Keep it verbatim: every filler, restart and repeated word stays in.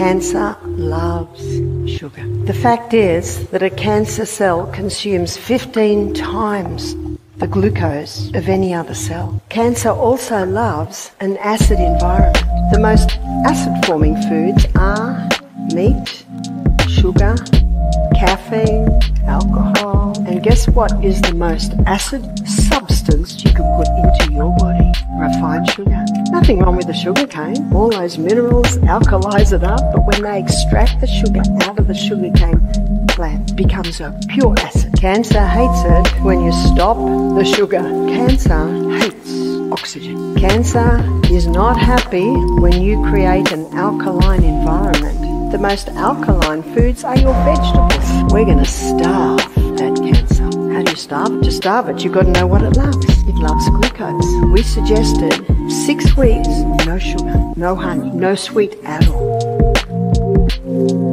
Cancer loves sugar. The fact is that a cancer cell consumes fifteen times the glucose of any other cell. Cancer also loves an acid environment. The most acid-forming foods are meat, sugar, caffeine, alcohol, and guess what is the most acid substance you can put into your body? Refined sugar. Nothing wrong with the sugar cane. All those minerals alkalize it up, but when they extract the sugar out of the sugar cane plant, it becomes a pure acid. Cancer hates it when you stop the sugar. Cancer hates oxygen. Cancer is not happy when you create an alkaline environment. The most alkaline foods are your vegetables. We're going to starve that cancer. How do you starve it? To starve it, you've got to know what it loves. It loves glucose. We suggested six weeks, no sugar, no honey, no sweet at all.